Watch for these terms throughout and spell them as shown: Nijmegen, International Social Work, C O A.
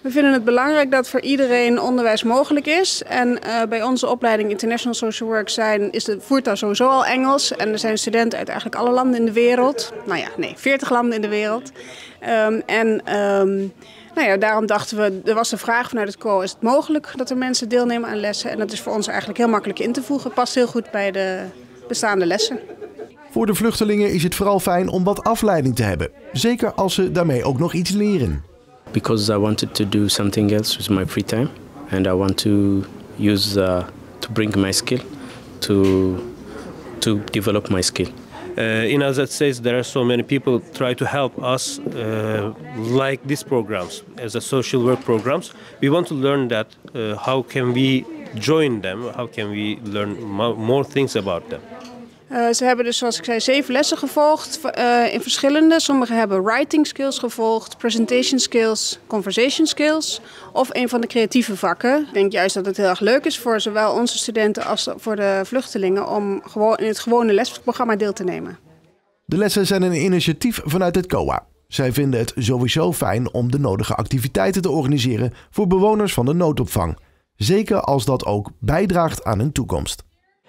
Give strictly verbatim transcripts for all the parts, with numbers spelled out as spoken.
We vinden het belangrijk dat voor iedereen onderwijs mogelijk is. En uh, bij onze opleiding International Social Work zijn, is de voertaal sowieso al Engels. En er zijn studenten uit eigenlijk alle landen in de wereld. Nou ja, nee, veertig landen in de wereld. Um, en um, nou ja, daarom dachten we, er was de vraag vanuit het C O A, is het mogelijk dat er mensen deelnemen aan lessen? En dat is voor ons eigenlijk heel makkelijk in te voegen. Past heel goed bij de bestaande lessen. Voor de vluchtelingen is het vooral fijn om wat afleiding te hebben. Zeker als ze daarmee ook nog iets leren. Because I wanted to do something else with my free time, and I want to use uh, to bring my skill, to to develop my skill. Uh, in the United States, there are so many people try to help us, uh, like these programs, as a social work programs. We want to learn that uh, how can we join them, how can we learn more things about them. Uh, ze hebben dus, zoals ik zei, zeven lessen gevolgd uh, in verschillende. Sommigen hebben writing skills gevolgd, presentation skills, conversation skills of een van de creatieve vakken. Ik denk juist dat het heel erg leuk is voor zowel onze studenten als voor de vluchtelingen om gewoon in het gewone lesprogramma deel te nemen. De lessen zijn een initiatief vanuit het C O A. Zij vinden het sowieso fijn om de nodige activiteiten te organiseren voor bewoners van de noodopvang. Zeker als dat ook bijdraagt aan hun toekomst.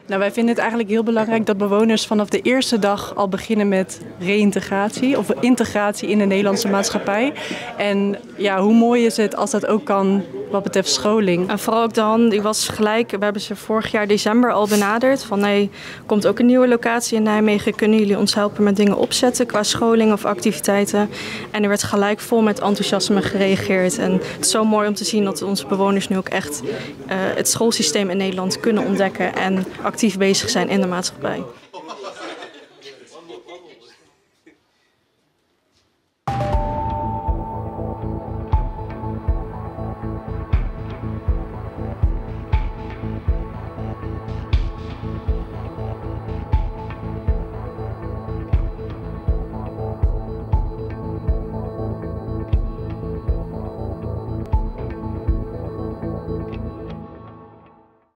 Nou, wij vinden het eigenlijk heel belangrijk dat bewoners vanaf de eerste dag al beginnen met reïntegratie of integratie in de Nederlandse maatschappij. En ja, hoe mooi is het als dat ook kan wat betreft scholing. En vooral ook dan, ik was gelijk, we hebben ze vorig jaar december al benaderd van hey, komt ook een nieuwe locatie in Nijmegen, kunnen jullie ons helpen met dingen opzetten qua scholing of activiteiten. En er werd gelijk vol met enthousiasme gereageerd en het is zo mooi om te zien dat onze bewoners nu ook echt uh, het schoolsysteem in Nederland kunnen ontdekken en actief bezig zijn in de maatschappij.